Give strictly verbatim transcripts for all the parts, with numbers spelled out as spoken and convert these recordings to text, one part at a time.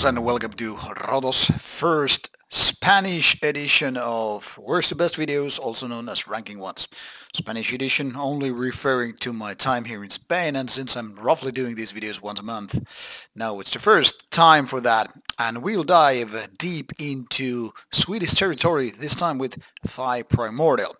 Peoples, and welcome to Rodo's first Spanish edition of Worst to Best videos, also known as Ranking Ones. Spanish edition only referring to my time here in Spain, and since I'm roughly doing these videos once a month, now it's the first time for that, and we'll dive deep into Swedish territory, this time with Thy Primordial.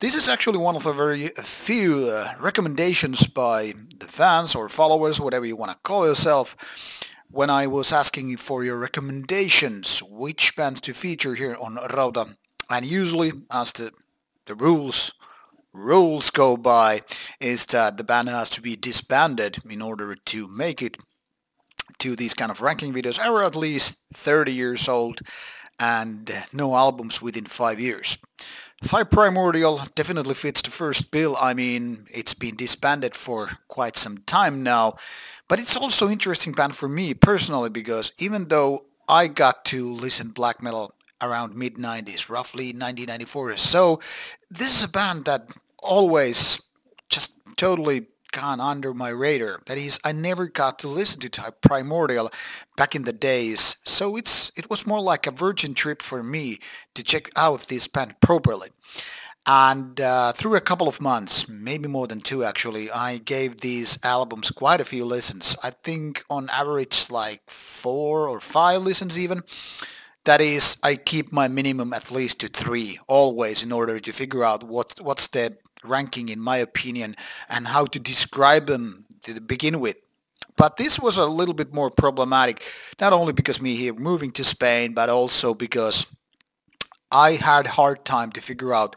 This is actually one of the very few uh, recommendations by the fans or followers, whatever you want to call yourself, when I was asking for your recommendations, which bands to feature here on Rauta. And usually, as the, the rules, rules go by, is that the band has to be disbanded in order to make it to these kind of ranking videos, or at least thirty years old, and no albums within five years. Thy Primordial definitely fits the first bill. I mean, it's been disbanded for quite some time now, but it's also an interesting band for me personally, because even though I got to listen black metal around mid nineties, roughly nineteen ninety-four or so, this is a band that always just totally gone under my radar. That is, I never got to listen to Thy Primordial back in the days, so it's it was more like a virgin trip for me to check out this band properly. And uh, through a couple of months, maybe more than two actually, I gave these albums quite a few listens. I think on average like four or five listens even. That is, I keep my minimum at least to three always in order to figure out what what's the ranking in my opinion and how to describe them to begin with. But this was a little bit more problematic, not only because me here moving to Spain, but also because I had hard time to figure out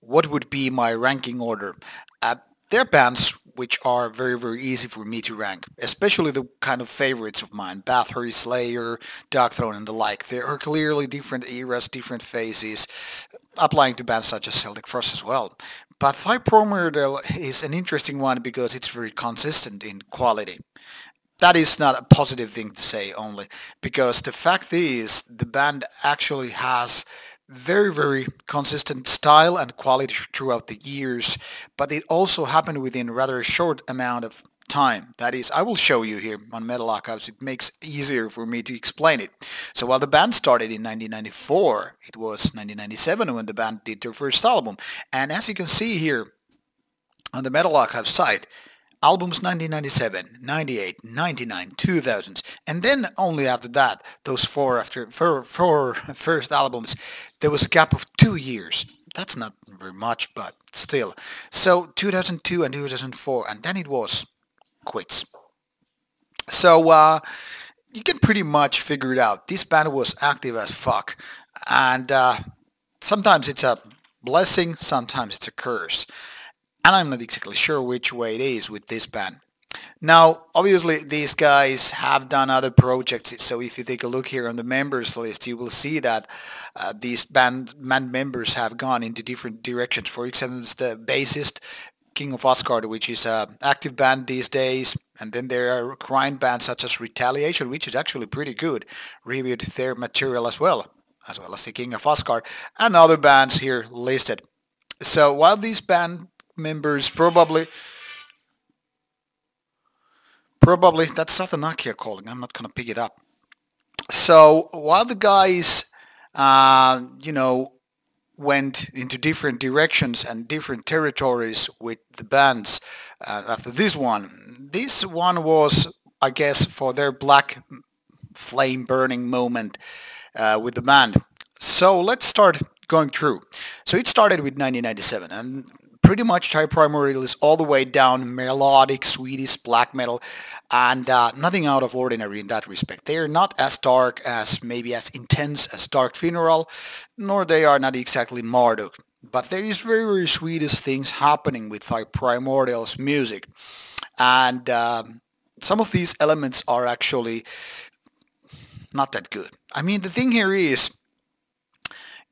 what would be my ranking order. Uh, there are bands which are very very easy for me to rank, especially the kind of favorites of mine, Bathory, Slayer, Darkthrone and the like. There are clearly different eras, different phases, applying to bands such as Celtic Frost as well. But Thy Primordial is an interesting one because it's very consistent in quality. That is not a positive thing to say only, because the fact is the band actually has very very consistent style and quality throughout the years, but it also happened within rather a short amount of time. That is, I will show you here on Metal Archives, it makes it easier for me to explain it. So while the band started in nineteen ninety-four, it was nineteen ninety-seven when the band did their first album, and as you can see here on the Metal Archives site, albums nineteen ninety-seven, ninety-eight, ninety-nine, two thousands, and then only after that, those four after four, four first albums, there was a gap of two years. That's not very much, but still. So two thousand two and two thousand four, and then it was quits. So uh, you can pretty much figure it out. This band was active as fuck, and uh, sometimes it's a blessing, sometimes it's a curse. And I'm not exactly sure which way it is with this band. Now, obviously, these guys have done other projects, so if you take a look here on the members list, you will see that uh, these band, band members have gone into different directions. For example, the bassist, King of Asgard, which is an active band these days, and then there are grind bands such as Retaliation, which is actually pretty good, reviewed their material as well, as well as the King of Asgard, and other bands here listed. So, while these band members probably probably that's Southern Nokia calling, I'm not gonna pick it up. So while the guys uh, you know went into different directions and different territories with the bands, uh, after this one this one was, I guess, for their black flame burning moment uh, with the band. So let's start going through. So it started with nineteen ninety-seven, and pretty much Thy Primordial is all the way down melodic Swedish black metal, and uh, nothing out of ordinary in that respect. They are not as dark as, maybe as intense as Dark Funeral, nor they are not exactly Marduk. But there is very, very Swedish things happening with Thy Primordial's music. And um, some of these elements are actually not that good. I mean, the thing here is,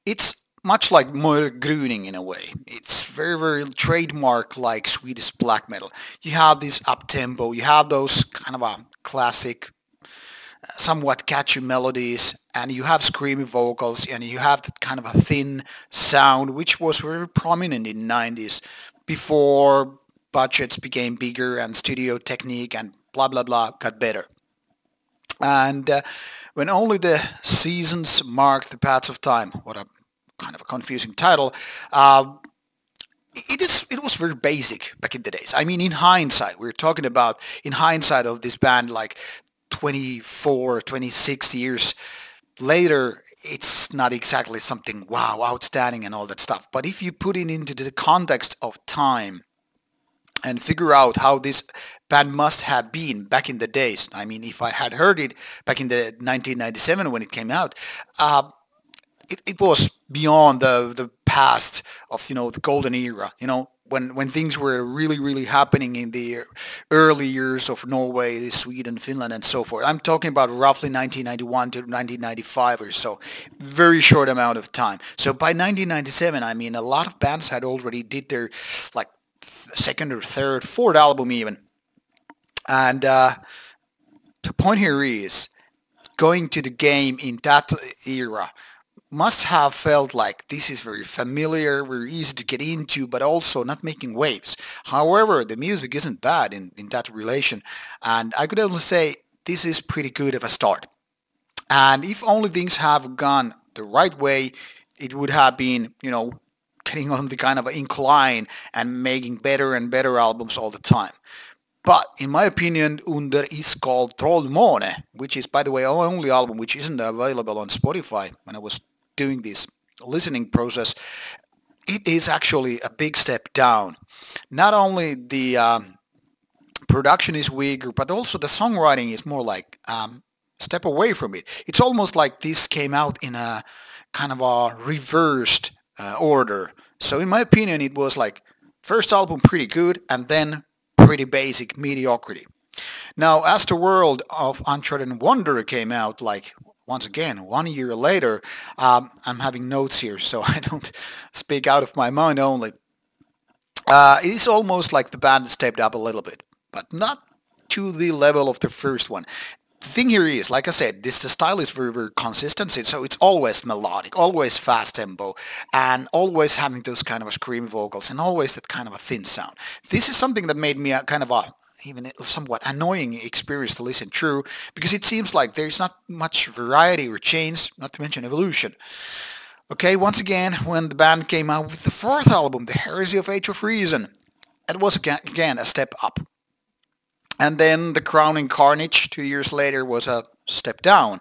it's much like Mörk Gryning in a way. It's very, very trademark-like Swedish black metal. You have this up-tempo, you have those kind of a classic, somewhat catchy melodies, and you have screaming vocals, and you have that kind of a thin sound, which was very prominent in the nineties, before budgets became bigger and studio technique and blah blah blah got better. and uh, when only the seasons mark the paths of time. What a kind of a confusing title. Uh, It is. It was very basic back in the days. I mean, in hindsight, we're talking about, in hindsight of this band, like twenty-four, twenty-six years later, it's not exactly something, wow, outstanding and all that stuff. But if you put it into the context of time and figure out how this band must have been back in the days, I mean, if I had heard it back in the nineteen ninety-seven when it came out, uh, it, it was beyond the, the past of, you know, the golden era, you know, when when things were really, really happening in the early years of Norway, Sweden, Finland, and so forth. I'm talking about roughly nineteen ninety-one to nineteen ninety-five or so, very short amount of time. So by nineteen ninety-seven, I mean, a lot of bands had already did their, like, second or third, fourth album even. And uh, the point here is, going to the game in that era must have felt like this is very familiar, very easy to get into, but also not making waves. However, the music isn't bad in, in that relation, and I could only say this is pretty good of a start. And if only things have gone the right way, it would have been, you know, getting on the kind of incline and making better and better albums all the time. But, in my opinion, Under is called Trollmåne, which is, by the way, our only album which isn't available on Spotify when I was doing this listening process. It is actually a big step down. Not only the um, production is weaker, but also the songwriting is more like um, a step away from it. It's almost like this came out in a kind of a reversed uh, order. So in my opinion, it was like first album pretty good, and then pretty basic mediocrity. Now, as the world of Untrodden Wonder came out, like, once again, one year later, um, I'm having notes here, so I don't speak out of my mind only. Uh, it is almost like the band stepped up a little bit, but not to the level of the first one. The thing here is, like I said, this the style is very, very consistent, so it's always melodic, always fast tempo, and always having those kind of scream vocals, and always that kind of a thin sound. This is something that made me a kind of a, even somewhat annoying experience to listen through, because it seems like there's not much variety or change, not to mention evolution. Okay, once again, when the band came out with the fourth album, The Heresy of Age of Reason, it was again a step up. And then The Crowning Carnage, two years later, was a step down,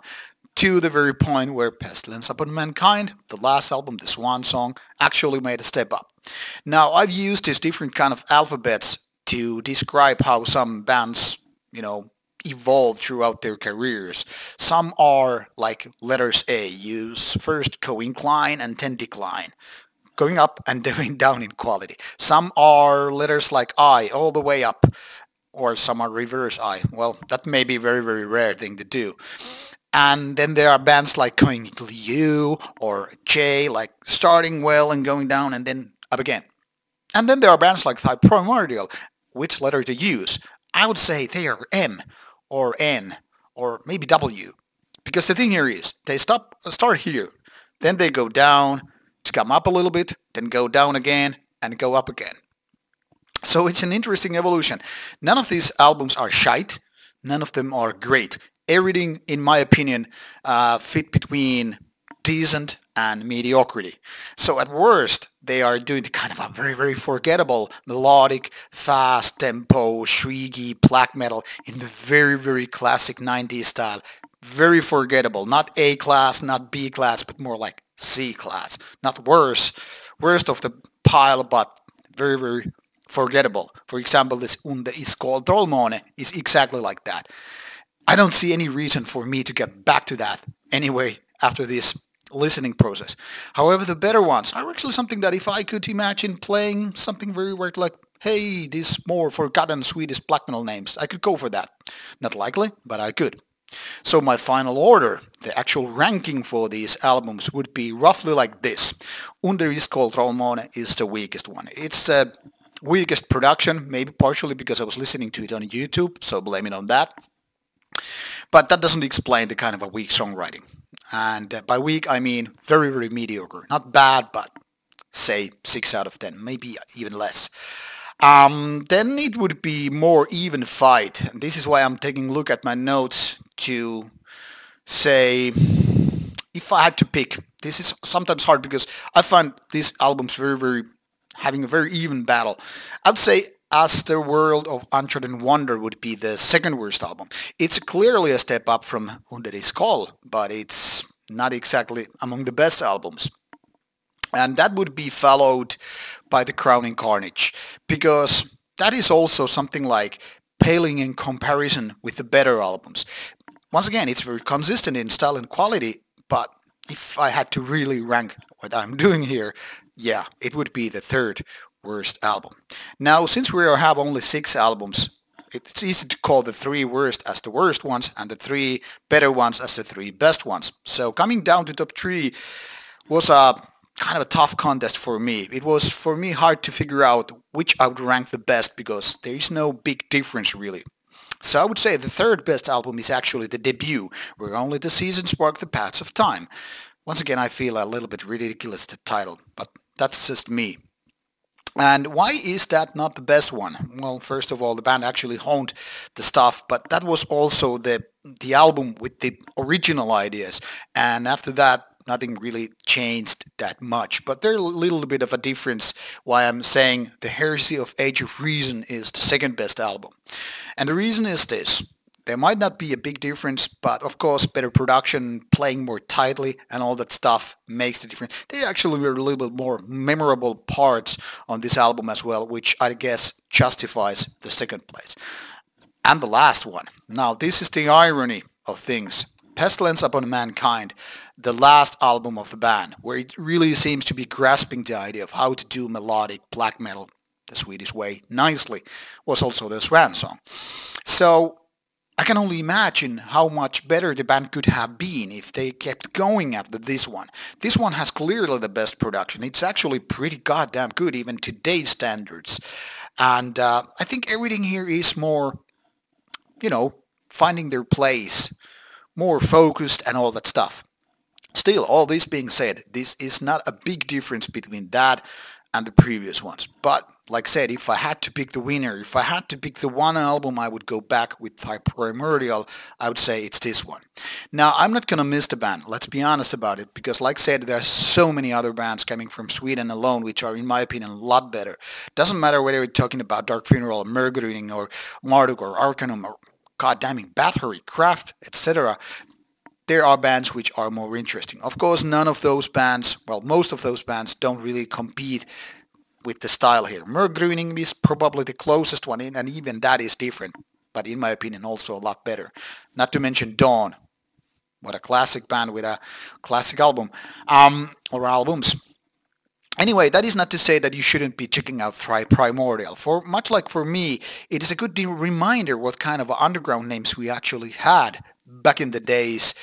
to the very point where Pestilence Upon Mankind, the last album, The Swan Song, actually made a step up. Now, I've used these different kind of alphabets to describe how some bands, you know, evolve throughout their careers. Some are like letters A, use first co-incline and then decline, going up and going down in quality. Some are letters like I, all the way up, or some are reverse I. Well, that may be a very, very rare thing to do. And then there are bands like going to U or J, like starting well and going down and then up again. And then there are bands like Thy Primordial, which letter to use. I would say they are M or N or maybe W. Because the thing here is, they stop, start here, then they go down to come up a little bit, then go down again and go up again. So it's an interesting evolution. None of these albums are shite, none of them are great. Everything, in my opinion, uh, fit between decent and mediocrity. So at worst, they are doing the kind of a very, very forgettable, melodic, fast tempo, shrieky black metal in the very, very classic nineties style. Very forgettable. Not A class, not B class, but more like C class. Not worse, worst of the pile, but very, very forgettable. For example, this Under is called Trollmåne is exactly like that. I don't see any reason for me to get back to that anyway after this listening process. However, the better ones are actually something that if I could imagine playing something very weird like, hey, these more forgotten Swedish black metal names, I could go for that. Not likely, but I could. So my final order, the actual ranking for these albums, would be roughly like this. Under is called Trollmåne is the weakest one. It's a uh, weakest production, maybe partially because I was listening to it on YouTube, so blame it on that. But that doesn't explain the kind of a weak songwriting. And uh, by weak, I mean very, very mediocre. Not bad, but say six out of ten, maybe even less. Um, then it would be more even fight. And this is why I'm taking a look at my notes to say, if I had to pick, this is sometimes hard because I find these albums very, very, having a very even battle. I'd say As the World of Untrodden Wonder would be the second worst album. It's clearly a step up from Under the Skull, but it's not exactly among the best albums. And that would be followed by The Crowning Carnage, because that is also something like paling in comparison with the better albums. Once again, it's very consistent in style and quality, but if I had to really rank what I'm doing here, yeah, it would be the third worst album. Now, since we have only six albums, it's easy to call the three worst as the worst ones and the three better ones as the three best ones. So coming down to top three was a kind of a tough contest for me. It was for me hard to figure out which I would rank the best because there is no big difference really. So I would say the third best album is actually the debut, where only the seasons mark the paths of time. Once again, I feel a little bit ridiculous the title, but that's just me. And why is that not the best one? Well, first of all, the band actually honed the stuff, but that was also the the album with the original ideas. And after that, nothing really changed that much. But there's a little bit of a difference why I'm saying The Heresy of Age of Reason is the second best album. And the reason is this. There might not be a big difference, but of course better production, playing more tightly and all that stuff makes the difference. There actually were a little bit more memorable parts on this album as well, which I guess justifies the second place. And the last one. Now, this is the irony of things. Pestilence Upon Mankind, the last album of the band, where it really seems to be grasping the idea of how to do melodic black metal the Swedish way nicely, was also the swan song. So I can only imagine how much better the band could have been if they kept going after this one. This one has clearly the best production. It's actually pretty goddamn good, even today's standards. And uh, I think everything here is more, you know, finding their place, more focused and all that stuff. Still, all this being said, this is not a big difference between that and the previous ones. But like I said, if I had to pick the winner, if I had to pick the one album I would go back with Thy Primordial, I would say it's this one. Now, I'm not gonna miss the band, let's be honest about it, because like I said, there are so many other bands coming from Sweden alone, which are, in my opinion, a lot better. Doesn't matter whether you're talking about Dark Funeral, or Mörk Gryning, or Marduk, or Arcanum, or goddammit Bathory, Craft, et cetera. There are bands which are more interesting. Of course, none of those bands, well, most of those bands don't really compete with the style here. Mörk Gryning is probably the closest one, and even that is different, but in my opinion also a lot better. Not to mention Dawn, what a classic band with a classic album, um, or albums. Anyway, that is not to say that you shouldn't be checking out Thy Primordial. For much like for me, it is a good reminder what kind of underground names we actually had back in the days,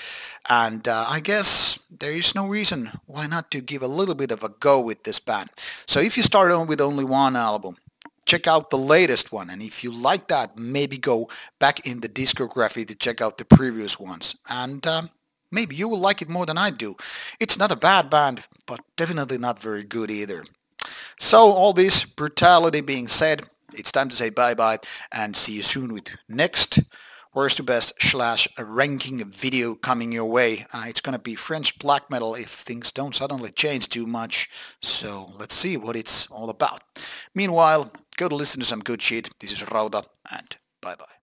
and uh, I guess there is no reason why not to give a little bit of a go with this band. So if you start on with only one album, check out the latest one, and if you like that, maybe go back in the discography to check out the previous ones, and um, maybe you will like it more than I do. It's not a bad band, but definitely not very good either. So all this brutality being said, it's time to say bye-bye and see you soon with next worst to best slash ranking video coming your way. Uh, it's gonna be French black metal if things don't suddenly change too much. So let's see what it's all about. Meanwhile, go to listen to some good shit. This is Rauta, and bye bye.